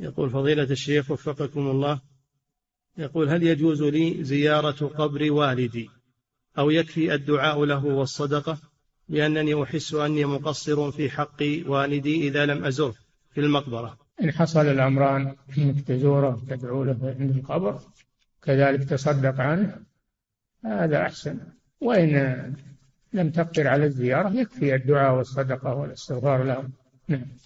يقول فضيلة الشيخ وفقكم الله، يقول هل يجوز لي زيارة قبر والدي أو يكفي الدعاء له والصدقة، لأنني أحس أني مقصر في حق والدي إذا لم أزره في المقبرة؟ إن حصل الأمران، إنك تزوره تدعو له عند القبر كذلك تصدق عنه، هذا أحسن. وإن لم تقدر على الزيارة يكفي الدعاء والصدقة والاستغفار له. نعم.